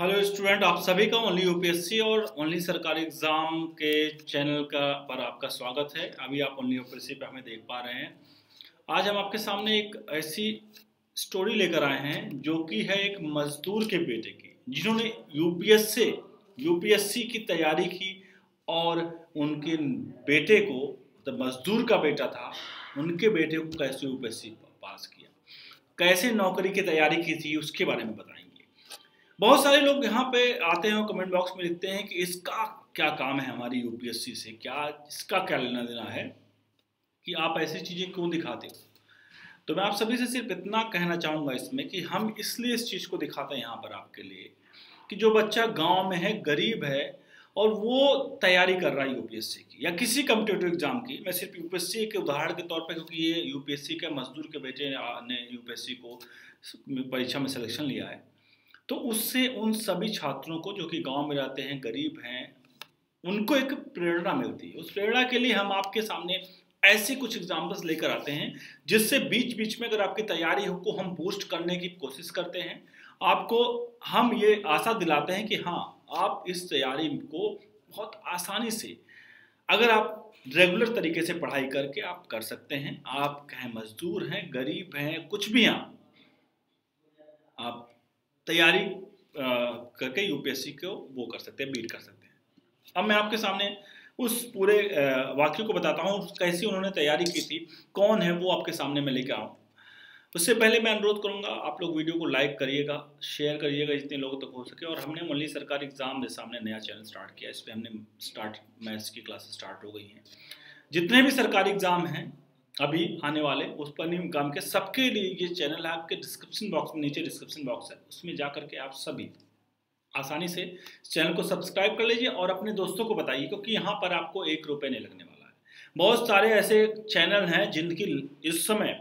Hello student, आप सभी का ओनली यूपीएससी और ओनली सरकारी एग्ज़ाम के चैनल का पर आपका स्वागत है। अभी आप ओनली यूपीएससी पे हमें देख पा रहे हैं। आज हम आपके सामने एक ऐसी स्टोरी लेकर आए हैं जो कि है एक मजदूर के बेटे की, जिन्होंने यूपीएससी की तैयारी की और उनके बेटे को, तो मजदूर का बेटा था, उनके बेटे को कैसे यूपीएससी पास किया, कैसे नौकरी की तैयारी की थी, उसके बारे में बताएंगे। बहुत सारे लोग यहाँ पे आते हैं और कमेंट बॉक्स में लिखते हैं कि इसका क्या काम है हमारी यूपीएससी से, क्या इसका क्या लेना देना है, कि आप ऐसी चीज़ें क्यों दिखाते हो। तो मैं आप सभी से सिर्फ इतना कहना चाहूँगा इसमें कि हम इसलिए इस चीज़ को दिखाते हैं यहाँ पर आपके लिए कि जो बच्चा गाँव में है, गरीब है और वो तैयारी कर रहा है यूपीएससी की या किसी कॉम्पिटिटिव एग्जाम की। मैं सिर्फ यूपीएससी के उदाहरण के तौर पर, क्योंकि ये यूपीएससी के मजदूर के बेटे ने यूपीएससी को परीक्षा में सिलेक्शन लिया है, तो उससे उन सभी छात्रों को जो कि गांव में रहते हैं, गरीब हैं, उनको एक प्रेरणा मिलती है। उस प्रेरणा के लिए हम आपके सामने ऐसे कुछ एग्जाम्पल्स लेकर आते हैं जिससे बीच बीच में अगर आपकी तैयारी को हम बूस्ट करने की कोशिश करते हैं, आपको हम ये आशा दिलाते हैं कि हाँ, आप इस तैयारी को बहुत आसानी से, अगर आप रेगुलर तरीके से पढ़ाई करके आप कर सकते हैं। आप कहें मजदूर हैं, गरीब हैं, कुछ भी, आप तैयारी करके यूपीएससी को वो कर सकते हैं, बीट कर सकते हैं। अब मैं आपके सामने उस पूरे वाक्य को बताता हूँ, कैसे उन्होंने तैयारी की थी, कौन है वो आपके सामने मैं लेकर आऊँ। उससे पहले मैं अनुरोध करूँगा आप लोग वीडियो को लाइक करिएगा, शेयर करिएगा जितने लोगों तक हो सके। और हमने ओनली सरकारी एग्जाम के सामने नया चैनल स्टार्ट किया, इस पर हमने मैथ्स की क्लासेस स्टार्ट हो गई हैं। जितने भी सरकारी एग्जाम हैं अभी आने वाले, उस पर नियम काम के सबके लिए ये चैनल है। आपके डिस्क्रिप्शन बॉक्स में, नीचे डिस्क्रिप्शन बॉक्स है, उसमें जा करके आप सभी आसानी से चैनल को सब्सक्राइब कर लीजिए और अपने दोस्तों को बताइए, क्योंकि यहाँ पर आपको ₹1 नहीं लगने वाला है। बहुत सारे ऐसे चैनल हैं जिनकी इस समय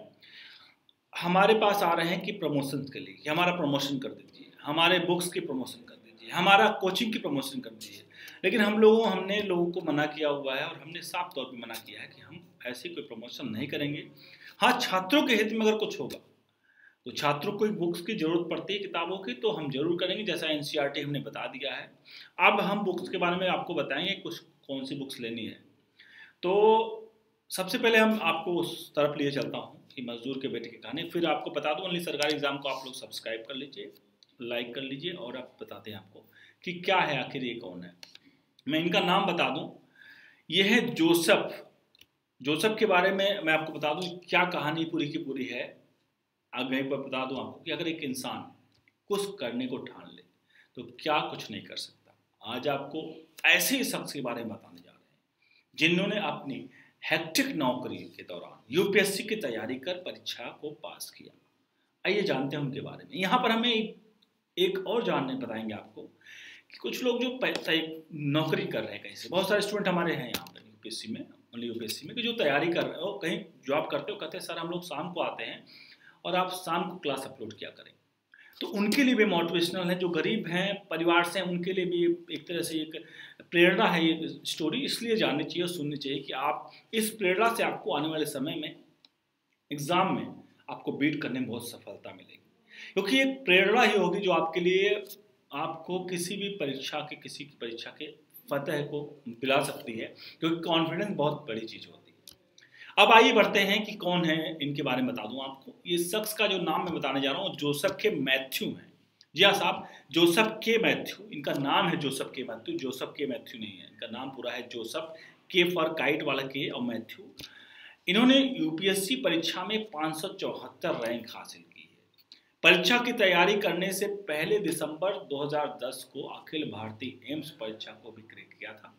हमारे पास आ रहे हैं कि प्रमोशन के लिए, कि हमारा प्रमोशन कर दीजिए, हमारे बुक्स की प्रमोशन कर दीजिए, हमारा कोचिंग की प्रमोशन कर दीजिए। लेकिन हमने लोगों को मना किया हुआ है और हमने साफ तौर पे मना किया है कि हम ऐसी कोई प्रमोशन नहीं करेंगे। हाँ, छात्रों के हित में अगर कुछ होगा तो छात्रों को बुक्स की जरूरत पड़ती है, किताबों की, तो हम जरूर करेंगे। जैसा एनसीआरटी हमने बता दिया है, अब हम बुक्स के बारे में आपको बताएंगे कुछ कौन सी बुक्स लेनी है। तो सबसे पहले हम आपको उस तरफ लिए चलता हूँ कि मजदूर के बेटे की कहानी। फिर आपको बता दूँ, ओनली सरकारी एग्जाम को आप लोग सब्सक्राइब कर लीजिए, लाइक कर लीजिए और आप बताते हैं आपको कि क्या है आखिर ये कौन है। मैं इनका नाम बता दूं, ये है जोसेफ के बारे में मैं आपको बता दूं क्या कहानी पूरी की पूरी है। अब मैं बता दूं आपको कि अगर एक इंसान कुछ करने को ठान ले तो क्या कुछ नहीं कर सकता। आज आपको ऐसे ही शख्स के बारे में बताने जा रहे हैं जिन्होंने अपनी हेक्टिक नौकरी के दौरान यूपीएससी की तैयारी कर परीक्षा को पास किया। आइए जानते हैं उनके बारे में। यहाँ पर हमें एक और जानने बताएंगे आपको कि कुछ लोग जो नौकरी कर रहे हैं कहीं से, बहुत सारे स्टूडेंट हमारे हैं यहाँ पर यूपीएससी में, ओनली यूपीएससी में, कि जो तैयारी कर रहे हो, कहीं जॉब करते हो, कहते हैं सर हम लोग शाम को आते हैं और आप शाम को क्लास अपलोड किया करें। तो उनके लिए भी मोटिवेशनल है, जो गरीब हैं परिवार से हैं, उनके लिए भी एक तरह से एक प्रेरणा है ये स्टोरी। इसलिए जाननी चाहिए और सुननी चाहिए कि आप इस प्रेरणा से आपको आने वाले समय में एग्ज़ाम में आपको बीट करने में बहुत सफलता मिलेगी, क्योंकि एक प्रेरणा ही होगी जो आपके लिए आपको किसी भी परीक्षा के, किसी की परीक्षा के फतह को दिला सकती है, क्योंकि कॉन्फिडेंस बहुत बड़ी चीज़ होती है। अब आइए बढ़ते हैं कि कौन है, इनके बारे में बता दूं आपको। ये शख्स का जो नाम मैं बताने जा रहा हूँ, जोसेफ के मैथ्यू हैं। जी हाँ साहब, जोसेफ के मैथ्यू, इनका नाम है जोसेफ के मैथ्यू। जोसेफ के मैथ्यू नहीं है, इनका नाम पूरा है जोसेफ के फॉर काइट वाला के और मैथ्यू। इन्होंने यूपीएससी परीक्षा में 574 रैंक हासिल की। परीक्षा की तैयारी करने से पहले दिसंबर 2010 को अखिल भारतीय एम्स परीक्षा को भी क्रैक किया था,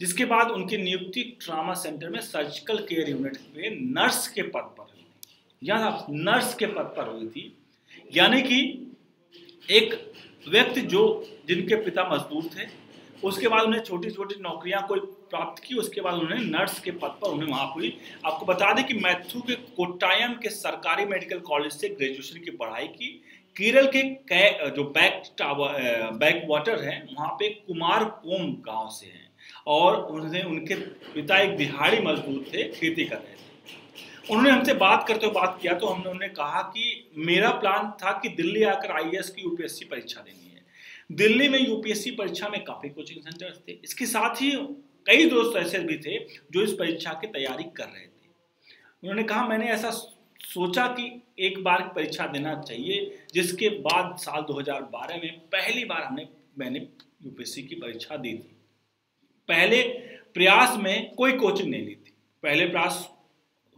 जिसके बाद उनकी नियुक्ति ट्रामा सेंटर में सर्जिकल केयर यूनिट में नर्स के पद पर हुई थी। याद आप, नर्स के पद पर हुई थी, यानी कि एक व्यक्ति जो जिनके पिता मजदूर थे, उसके बाद उन्हें छोटी छोटी नौकरियां कोई प्राप्त की, उसके बाद उन्हें नर्स के पद पर उन्हें वहाँ हुई। आपको बता दें कि मैथ्यू के कोट्टायम के सरकारी मेडिकल कॉलेज से ग्रेजुएशन की पढ़ाई की। केरल के जो बैक वाटर है, वहाँ पे कुमार कोम गांव से हैं और उनके पिता एक दिहाड़ी मजदूर थे, खेती कर रहे थे। उन्होंने हमसे बात किया तो हमने उन्हें कहा कि मेरा प्लान था कि दिल्ली आकर IAS की यूपीएससी परीक्षा देनी है, दिल्ली में यूपीएससी परीक्षा में काफ़ी कोचिंग सेंटर्स थे। इसके साथ ही कई दोस्त ऐसे भी थे जो इस परीक्षा की तैयारी कर रहे थे। उन्होंने कहा मैंने ऐसा सोचा कि एक बार परीक्षा देना चाहिए, जिसके बाद साल 2012 में पहली बार मैंने यूपीएससी की परीक्षा दी थी। पहले प्रयास में कोई कोचिंग नहीं ली थी, पहले प्रयास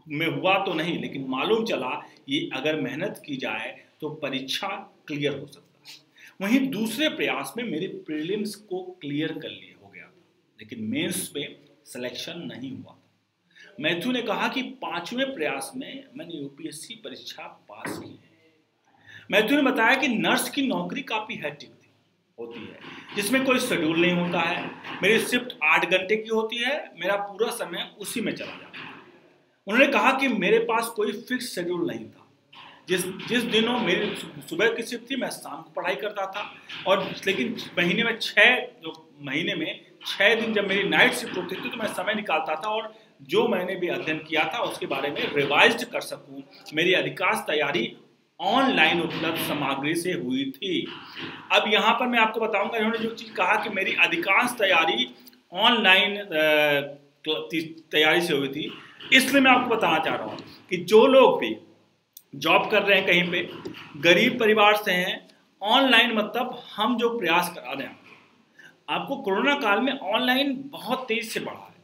में हुआ तो नहीं, लेकिन मालूम चला ये अगर मेहनत की जाए तो परीक्षा क्लियर हो सकता है। वहीं दूसरे प्रयास में मेरे प्रीलिम्स को क्लियर कर लिए हो गया था, लेकिन मेंस पे सिलेक्शन नहीं हुआ था। मैथ्यू ने कहा कि पांचवें प्रयास में मैंने यूपीएससी परीक्षा पास की है। मैथ्यू ने बताया कि नर्स की नौकरी काफ़ी हैक्टिक होती है, जिसमें कोई शेड्यूल नहीं होता है। मेरी शिफ्ट 8 घंटे की होती है, मेरा पूरा समय उसी में चला जाता है। उन्होंने कहा कि मेरे पास कोई फिक्स शेड्यूल नहीं था। जिस दिनों मेरी सुबह की शिफ्ट थी, मैं शाम को पढ़ाई करता था, और लेकिन महीने में छः दिन जब मेरी नाइट शिफ्ट होती थी तो मैं समय निकालता था और जो मैंने भी अध्ययन किया था उसके बारे में रिवाइज कर सकूँ। मेरी अधिकांश तैयारी ऑनलाइन उपलब्ध सामग्री से हुई थी। अब यहाँ पर मैं आपको बताऊंगा, इन्होंने जो चीज़ कहा कि मेरी अधिकांश तैयारी ऑनलाइन तैयारी से हुई थी, इसलिए मैं आपको बताना चाह रहा हूँ कि जो लोग भी जॉब कर रहे हैं, कहीं पे गरीब परिवार से हैं, ऑनलाइन मतलब हम जो प्रयास करा रहे हैं, आपको कोरोना काल में ऑनलाइन बहुत तेज़ से बढ़ा है,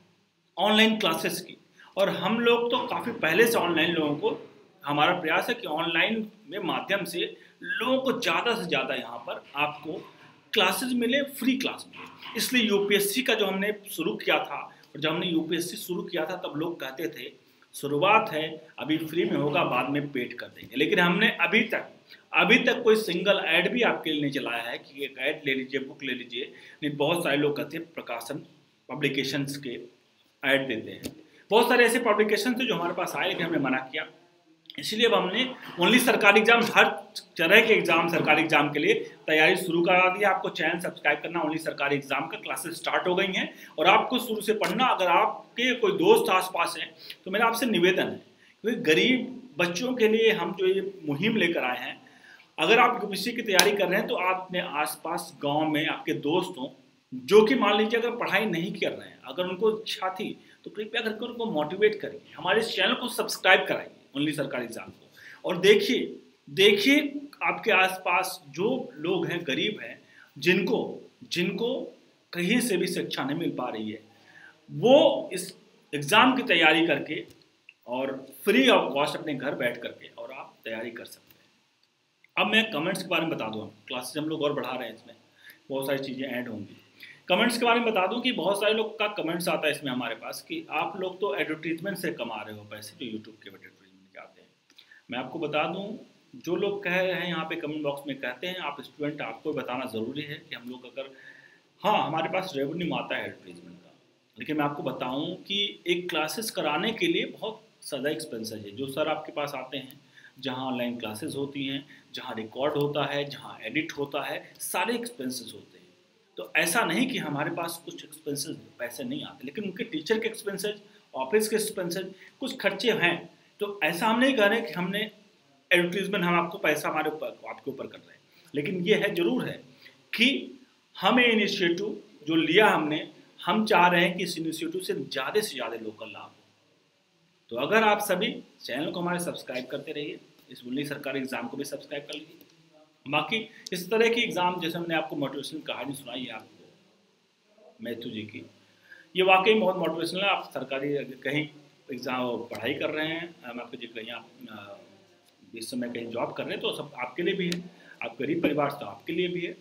ऑनलाइन क्लासेस की, और हम लोग तो काफ़ी पहले से ऑनलाइन लोगों को हमारा प्रयास है कि ऑनलाइन में माध्यम से लोगों को ज़्यादा से ज़्यादा यहाँ पर आपको क्लासेज मिले, फ्री क्लास मिले। इसलिए यूपीएससी का जो हमने शुरू किया था, और जब हमने यूपीएससी शुरू किया था तब लोग कहते थे शुरुआत है, अभी फ्री में होगा, बाद में पेड कर देंगे, लेकिन हमने अभी तक कोई सिंगल ऐड भी आपके लिए नहीं चलाया है कि एक ऐड ले लीजिए, बुक ले लीजिए। नहीं, बहुत सारे लोग कहते हैं प्रकाशन पब्लिकेशंस के ऐड देते हैं, बहुत सारे ऐसे पब्लिकेशन थे जो हमारे पास आए, लेकिन हमने मना किया। इसलिए अब हमने ओनली सरकारी एग्जाम, हर तरह के एग्जाम, सरकारी एग्जाम के लिए तैयारी शुरू करा दी है। आपको चैनल सब्सक्राइब करना, ओनली सरकारी एग्जाम का क्लासेस स्टार्ट हो गई हैं, और आपको शुरू से पढ़ना। अगर आपके कोई दोस्त आसपास हैं तो मेरा आपसे निवेदन है, क्योंकि गरीब बच्चों के लिए हम जो ये मुहिम लेकर आए हैं, अगर आप यूपीएससी की तैयारी कर रहे हैं तो आप अपने आसपास गाँव में आपके दोस्त हों जो कि मान लीजिए अगर पढ़ाई नहीं कर रहे हैं, अगर उनको इच्छा थी तो कृपया करके उनको मोटिवेट करिए, हमारे चैनल को सब्सक्राइब कराइए ओनली सरकारी एग्जाम को, और देखिए आपके आसपास जो लोग हैं, गरीब हैं, जिनको कहीं से भी शिक्षा नहीं मिल पा रही है, वो इस एग्ज़ाम की तैयारी करके और फ्री ऑफ कॉस्ट अपने घर बैठ करके और आप तैयारी कर सकते हैं। अब मैं कमेंट्स के बारे में बता दूँ, क्लासेस हम लोग और बढ़ा रहे हैं, इसमें बहुत सारी चीज़ें ऐड होंगी। कमेंट्स के बारे में बता दूं कि बहुत सारे लोग का कमेंट्स आता है इसमें हमारे पास कि आप लोग तो एडवर्टीजमेंट से कमा रहे हो पैसे, जो यूट्यूब के एडवर्टीजमेंट आते हैं। मैं आपको बता दूं, जो लोग कह रहे हैं यहाँ पे कमेंट बॉक्स में कहते हैं, आप स्टूडेंट, आपको बताना ज़रूरी है कि हम लोग अगर, हाँ हमारे पास रेवेन्यू आता है एडवर्टीजमेंट का, लेकिन मैं आपको बताऊँ कि एक क्लासेस कराने के लिए बहुत ज़्यादा एक्सपेंसेज है। जो सर आपके पास आते हैं, जहाँ ऑनलाइन क्लासेज होती हैं, जहाँ रिकॉर्ड होता है, जहाँ एडिट होता है, सारे एक्सपेंसेज होते हैं। तो ऐसा नहीं कि हमारे पास कुछ एक्सपेंसेस पैसे नहीं आते, लेकिन उनके टीचर के एक्सपेंसेस, ऑफिस के एक्सपेंसेस, कुछ खर्चे हैं। तो ऐसा हम नहीं कह रहे कि हमने एडवर्टीजमेंट, हम आपको पैसा हमारे ऊपर, आपके ऊपर कर रहे हैं, लेकिन ये है ज़रूर है कि हमें इनिशिएटिव जो लिया हमने, हम चाह रहे हैं कि इस इनिशिएटिव से ज़्यादा लोगों का लाभ हो। तो अगर आप सभी चैनल को हमारे सब्सक्राइब करते रहिए, इस ओनली सरकारी एग्ज़ाम को भी सब्सक्राइब कर लीजिए। बाकी इस तरह की एग्ज़ाम, जैसे हमने आपको मोटिवेशनल कहानी सुनाई है आपको मैथ्यू जी की, ये वाकई बहुत मोटिवेशनल है। आप सरकारी कहीं एग्ज़ाम पढ़ाई कर रहे हैं, आपके जो कहीं आप इस समय कहीं जॉब कर रहे हैं, तो सब आपके लिए भी है, आप गरीब परिवार से, आपके लिए भी है।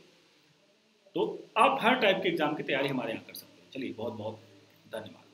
तो आप हर टाइप के एग्ज़ाम की तैयारी हमारे यहाँ कर सकते हैं। चलिए, बहुत बहुत धन्यवाद।